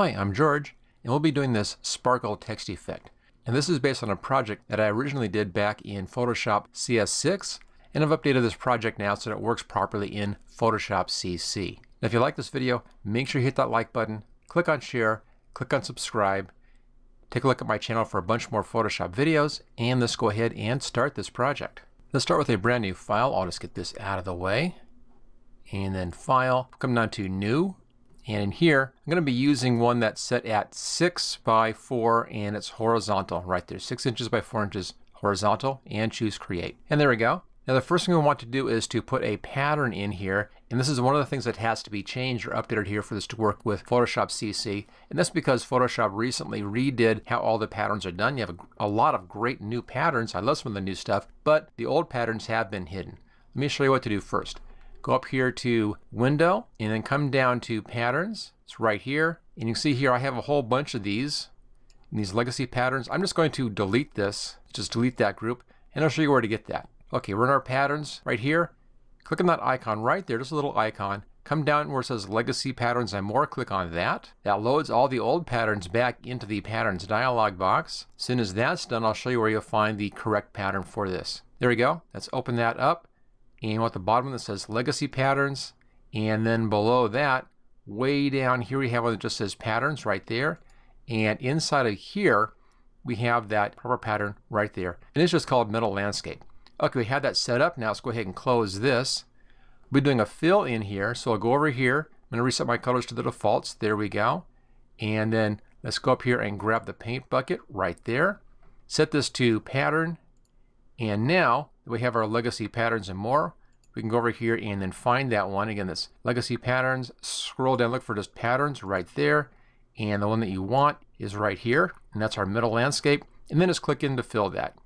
Hi, I'm George, and we'll be doing this sparkle text effect. And this is based on a project that I originally did back in Photoshop CS6, and I've updated this project now so that it works properly in Photoshop CC. Now, if you like this video, make sure you hit that like button, click on share, click on subscribe, take a look at my channel for a bunch more Photoshop videos, and let's go ahead and start this project. Let's start with a brand new file. I'll just get this out of the way. And then File, come down to New. And in here, I'm going to be using one that's set at 6 by 4, and it's horizontal right there. 6 inches by 4 inches horizontal, and choose Create. And there we go. Now the first thing we want to do is to put a pattern in here. And this is one of the things that has to be changed or updated here for this to work with Photoshop CC. And that's because Photoshop recently redid how all the patterns are done. You have a lot of great new patterns. I love some of the new stuff, but the old patterns have been hidden. Let me show you what to do first. Go up here to Window and then come down to Patterns. It's right here. And you can see here I have a whole bunch of these. And these legacy patterns. I'm just going to delete this. Just delete that group. And I'll show you where to get that. Okay, we're in our patterns right here. Click on that icon right there. Just a little icon. Come down where it says Legacy Patterns and More. Click on that. That loads all the old patterns back into the Patterns dialog box. As soon as that's done, I'll show you where you'll find the correct pattern for this. There we go. Let's open that up. And at the bottom that says Legacy Patterns, and then below that, way down here, we have one that just says Patterns right there, and inside of here we have that proper pattern right there, and it's just called Metal Landscape. Okay, we have that set up now. Let's go ahead and close this. We're doing a fill in here, so I'll go over here. I'm going to reset my colors to the defaults. There we go. And then let's go up here and grab the paint bucket right there. Set this to Pattern, and now we have our Legacy Patterns and More. We can go over here and then find that one. Again, that's Legacy Patterns. Scroll down, look for just Patterns right there. And the one that you want is right here. And that's our Metal Landscape. And then just click in to fill that.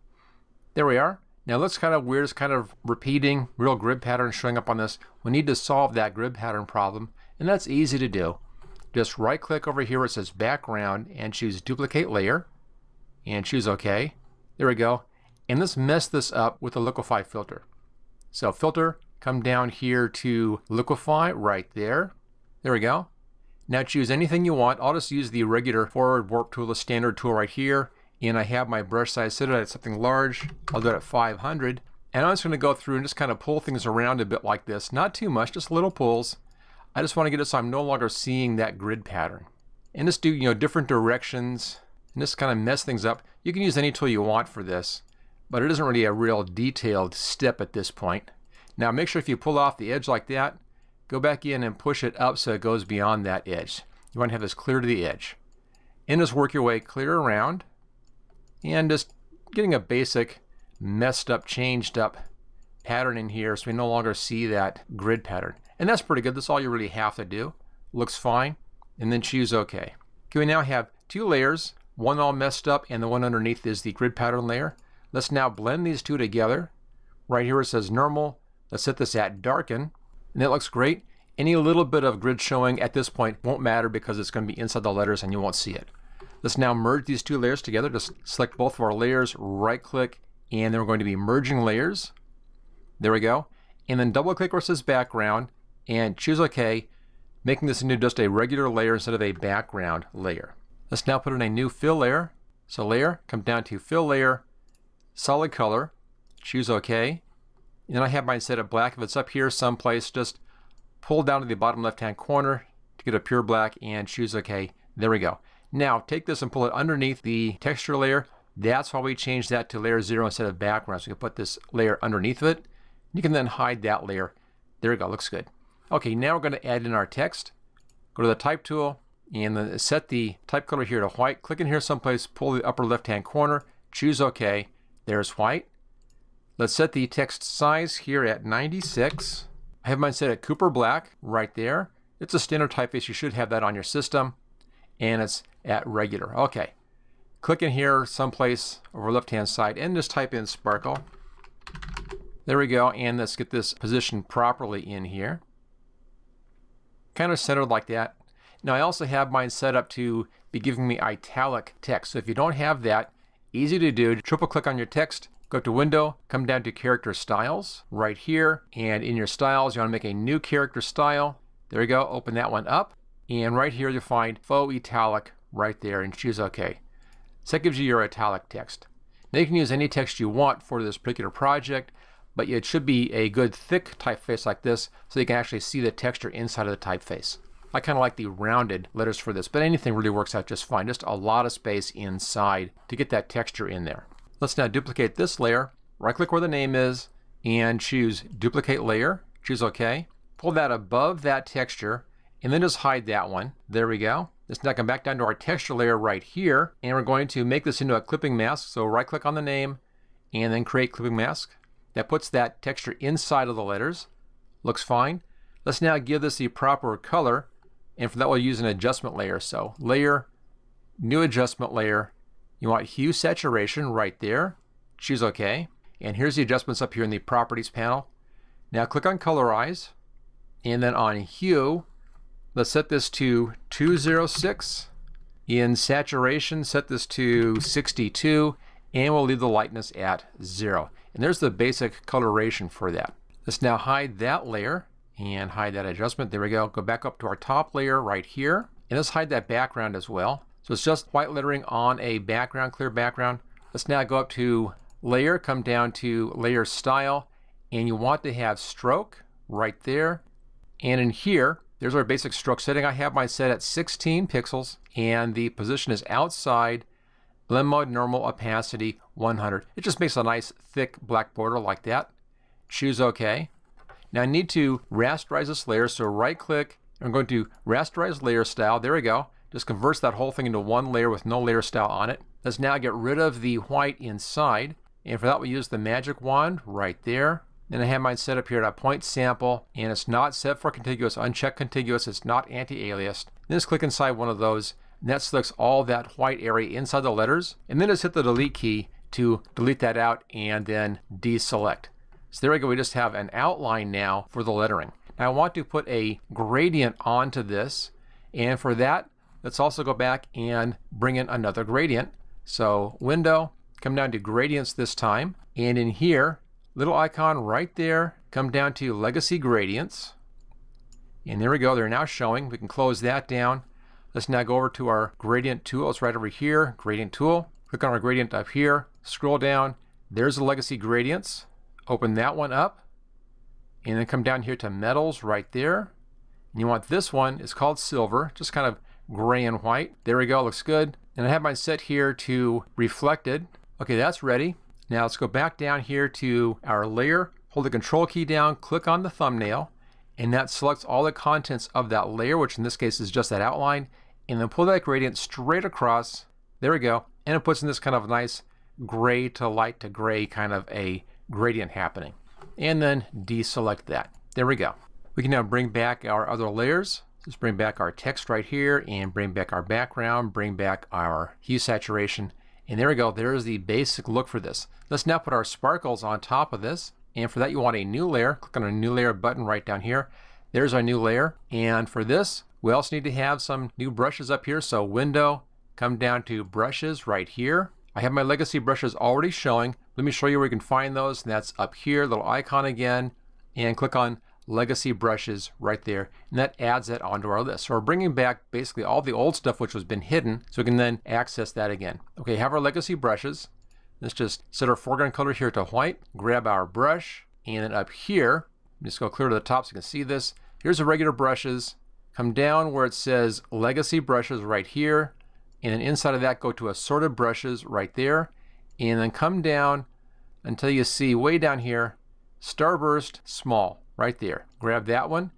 There we are. Now it looks kind of weird. It's kind of repeating real grid patterns showing up on this. We need to solve that grid pattern problem. And that's easy to do. Just right click over here where it says Background and choose Duplicate Layer. And choose OK. There we go. And let's mess this up with the liquefy filter. So filter, come down here to liquefy right there. There we go. Now choose anything you want. I'll just use the regular forward warp tool, the standard tool right here. And I have my brush size set at something large. I'll do it at 500. And I'm just going to go through and just kind of pull things around a bit like this. Not too much, just little pulls. I just want to get it so I'm no longer seeing that grid pattern. And just do, you know, different directions. And just kind of mess things up. You can use any tool you want for this, but it isn't really a real detailed step at this point. Now make sure if you pull off the edge like that, go back in and push it up so it goes beyond that edge. You want to have this clear to the edge. And just work your way clear around, and just getting a basic messed up, changed up pattern in here so we no longer see that grid pattern. And that's pretty good. That's all you really have to do. Looks fine. And then choose OK. Okay, we now have two layers, one all messed up and the one underneath is the grid pattern layer. Let's now blend these two together. Right here it says normal. Let's set this at darken. And it looks great. Any little bit of grid showing at this point won't matter because it's going to be inside the letters and you won't see it. Let's now merge these two layers together. Just select both of our layers, right click, and then we're going to be merging layers. There we go. And then double click where it says background and choose OK, making this into just a regular layer instead of a background layer. Let's now put in a new fill layer. So layer, come down to fill layer, solid color, choose OK, and then I have mine set at black. If it's up here someplace, just pull down to the bottom left hand corner to get a pure black and choose OK. There we go. Now take this and pull it underneath the texture layer. That's why we changed that to layer 0 instead of background. So you can put this layer underneath of it. You can then hide that layer. There we go, looks good. Okay, now we're going to add in our text. Go to the type tool and then set the type color here to white. Click in here someplace, pull the upper left hand corner, choose OK. There's white. Let's set the text size here at 96. I have mine set at Cooper Black right there. It's a standard typeface. You should have that on your system. And it's at regular. Okay. Click in here someplace over left hand side and just type in sparkle. There we go. And let's get this positioned properly in here. Kind of centered like that. Now I also have mine set up to be giving me italic text. So if you don't have that, easy to do. Triple click on your text, go to Window, come down to Character Styles right here, and in your styles you want to make a new character style. There you go, open that one up. and right here you'll find faux italic right there, and choose OK. So that gives you your italic text. Now you can use any text you want for this particular project, but it should be a good thick typeface like this so you can actually see the texture inside of the typeface. I kind of like the rounded letters for this, but anything really works out just fine. Just a lot of space inside to get that texture in there. Let's now duplicate this layer. Right click where the name is and choose Duplicate Layer. Choose OK. Pull that above that texture and then just hide that one. There we go. Let's now come back down to our texture layer right here, and we're going to make this into a clipping mask. So right click on the name and then create clipping mask. That puts that texture inside of the letters. Looks fine. Let's now give this the proper color, and for that we'll use an adjustment layer. So layer, new adjustment layer. You want hue saturation right there. Choose OK. And here's the adjustments up here in the properties panel. Now click on colorize and then on hue. Let's set this to 206. In saturation, set this to 62, and we'll leave the lightness at 0. And there's the basic coloration for that. Let's now hide that layer and hide that adjustment. There we go. Go back up to our top layer right here, and let's hide that background as well. So it's just white lettering on a background, clear background. Let's now go up to layer, come down to layer style, and you want to have stroke right there. And in here, there's our basic stroke setting. I have mine set at 16 pixels, and the position is outside. Blend mode, normal, opacity, 100. It just makes a nice thick black border like that. Choose OK. Now I need to rasterize this layer, so right click. I'm going to rasterize layer style. There we go. Just converts that whole thing into one layer with no layer style on it. Let's now get rid of the white inside, and for that we use the magic wand right there. Then I have mine set up here at a point sample, and it's not set for contiguous. Uncheck contiguous. It's not anti-aliased. Then just click inside one of those. And that selects all that white area inside the letters, and then just hit the delete key to delete that out and then deselect. So there we go, we just have an outline now for the lettering. Now I want to put a gradient onto this, and for that, let's also go back and bring in another gradient. So window, come down to gradients this time, and in here, little icon right there, come down to legacy gradients, and there we go, they're now showing. We can close that down. Let's now go over to our gradient tool. It's right over here, gradient tool. Click on our gradient up here, scroll down. There's the legacy gradients. Open that one up and then come down here to metals right there. And you want this one, it's called silver, just kind of gray and white. There we go, looks good. And I have mine set here to reflected. Okay, that's ready. Now let's go back down here to our layer, hold the control key down, click on the thumbnail, and that selects all the contents of that layer, which in this case is just that outline. And then pull that gradient straight across. There we go. And it puts in this kind of nice gray to light to gray kind of a gradient happening. And then deselect that. There we go. We can now bring back our other layers. Let's bring back our text right here and bring back our background, bring back our hue saturation. And there we go. There's the basic look for this. Let's now put our sparkles on top of this. And for that, you want a new layer. Click on a new layer button right down here. There's our new layer. And for this, we also need to have some new brushes up here. So window, come down to brushes right here. I have my legacy brushes already showing. Let me show you where you can find those. And that's up here, little icon again. And click on legacy brushes right there. And that adds that onto our list. So we're bringing back basically all the old stuff which has been hidden. So we can then access that again. Okay, have our legacy brushes. Let's just set our foreground color here to white. Grab our brush. And then up here, I'm just going to clear to the top so you can see this. Here's the regular brushes. Come down where it says legacy brushes right here, and then inside of that go to assorted brushes right there, and then come down until you see way down here Starburst Small right there. Grab that one.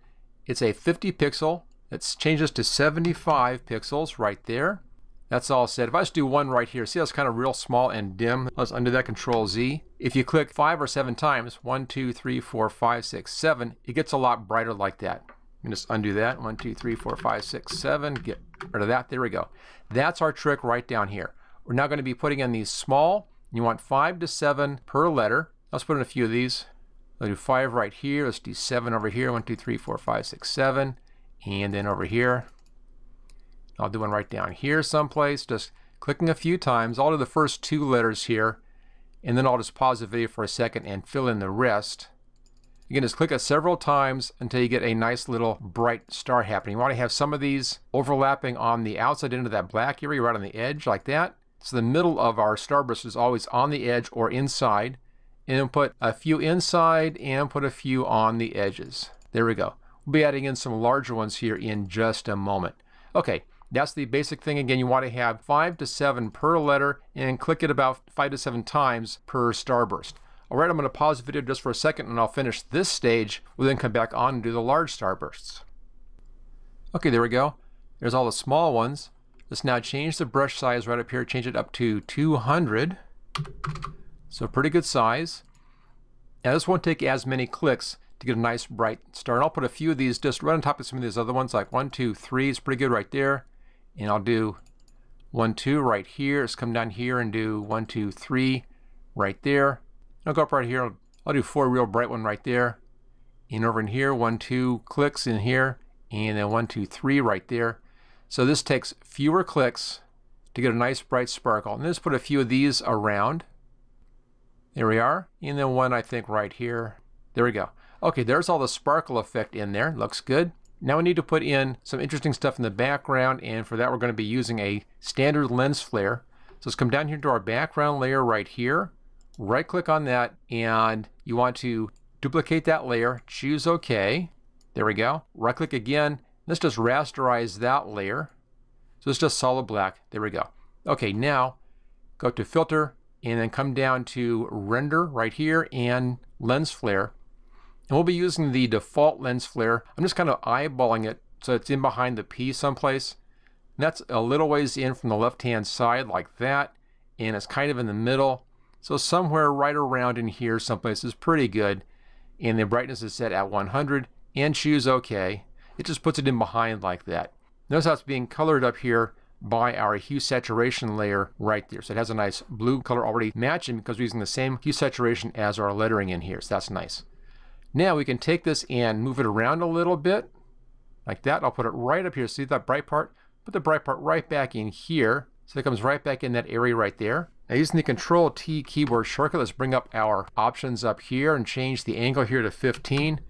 It's a 50 pixel. It changes to 75 pixels right there. That's all set. If I just do one right here, see how it's kind of real small and dim. Let's undo that, Control Z. If you click 5 or 7 times, 1, 2, 3, 4, 5, 6, 7, it gets a lot brighter like that. And just undo that. 1, 2, 3, 4, 5, 6, 7. Get rid of that. There we go. That's our trick right down here. We're now going to be putting in these small. You want 5 to 7 per letter. Let's put in a few of these. I'll do 5 right here. Let's do 7 over here. 1, 2, 3, 4, 5, 6, 7. And then over here. I'll do one right down here someplace. Just clicking a few times. I'll do the first 2 letters here. And then I'll just pause the video for a second and fill in the rest. You can just click it several times until you get a nice little bright star happening. You want to have some of these overlapping on the outside into that black area right on the edge like that. So the middle of our starburst is always on the edge or inside. And put a few inside and put a few on the edges. There we go. We'll be adding in some larger ones here in just a moment. Okay, that's the basic thing. Again, you want to have 5 to 7 per letter and click it about 5 to 7 times per starburst. All right, I'm going to pause the video just for a second and I'll finish this stage. We'll then come back on and do the large starbursts. Okay, there we go. There's all the small ones. Let's now change the brush size right up here. Change it up to 200. So pretty good size. Now this won't take as many clicks to get a nice bright star. And I'll put a few of these just right on top of some of these other ones, like 1, 2, 3. It's pretty good right there. And I'll do 1, 2 right here. Let's come down here and do 1, 2, 3 right there. I'll go up right here. I'll do 4 real bright ones right there. And over in here, 1, 2 clicks in here. And then 1, 2, 3 right there. So this takes fewer clicks to get a nice bright sparkle. And let's put a few of these around. There we are. And then one, I think, right here. There we go. Okay, there's all the sparkle effect in there. Looks good. Now we need to put in some interesting stuff in the background, and for that we're going to be using a standard lens flare. So let's come down here to our background layer right here. Right click on that, and you want to duplicate that layer. Choose OK. There we go. Right click again. Let's just rasterize that layer. So it's just solid black. There we go. Okay, now go to Filter, and then come down to Render right here and Lens Flare. And we'll be using the default lens flare. I'm just kind of eyeballing it so it's in behind the P someplace. And that's a little ways in from the left-hand side like that. And it's kind of in the middle. So somewhere right around in here someplace is pretty good. And the brightness is set at 100. And choose OK. It just puts it in behind like that. Notice how it's being colored up here by our hue saturation layer right there. So it has a nice blue color already matching because we're using the same hue saturation as our lettering in here. So that's nice. Now we can take this and move it around a little bit like that. I'll put it right up here. See that bright part? Put the bright part right back in here. So it comes right back in that area right there. Now using the Control T keyboard shortcut, let's bring up our options up here and change the angle here to 15.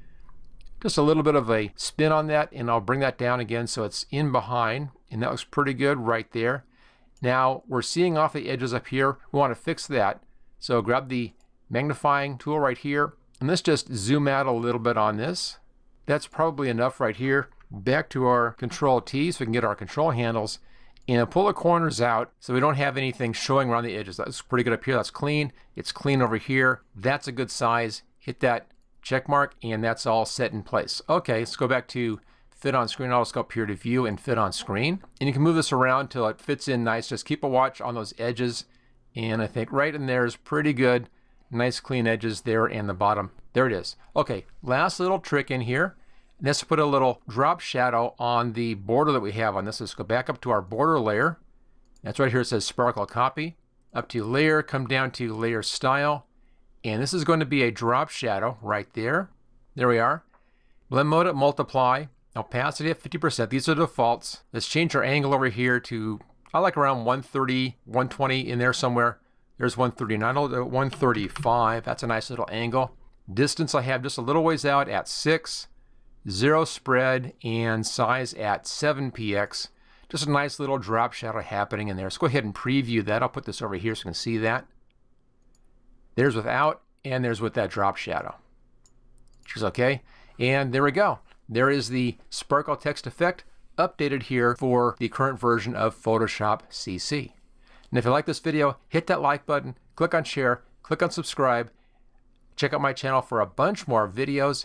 Just a little bit of a spin on that, and I'll bring that down again so it's in behind, and that looks pretty good right there. Now we're seeing off the edges up here. We want to fix that. So grab the magnifying tool right here, and let's just zoom out a little bit on this. That's probably enough right here. Back to our Control T so we can get our control handles, and pull the corners out so we don't have anything showing around the edges. That's pretty good up here. That's clean. It's clean over here. That's a good size. Hit that check mark, and that's all set in place. Okay, let's go back to Fit on Screen. I'll just go up here to View and Fit on Screen. And you can move this around till it fits in nice. Just keep a watch on those edges. And I think right in there is pretty good. Nice clean edges there and the bottom. There it is. Okay, last little trick in here. Let's put a little drop shadow on the border that we have on this. Let's go back up to our border layer. That's right here. It says Sparkle Copy. Up to Layer, come down to Layer Style. And this is going to be a drop shadow right there. There we are. Blend mode at multiply. Opacity at 50%. These are defaults. Let's change our angle over here to, I like around 130, 120 in there somewhere. There's 139, 135. That's a nice little angle. Distance I have just a little ways out at 6. Zero spread and size at 7px. Just a nice little drop shadow happening in there. Let's go ahead and preview that. I'll put this over here so you can see that. There's without, and there's with that drop shadow. Choose OK. And there we go. There is the sparkle text effect updated here for the current version of Photoshop CC. And if you like this video, hit that like button, click on share, click on subscribe. Check out my channel for a bunch more videos,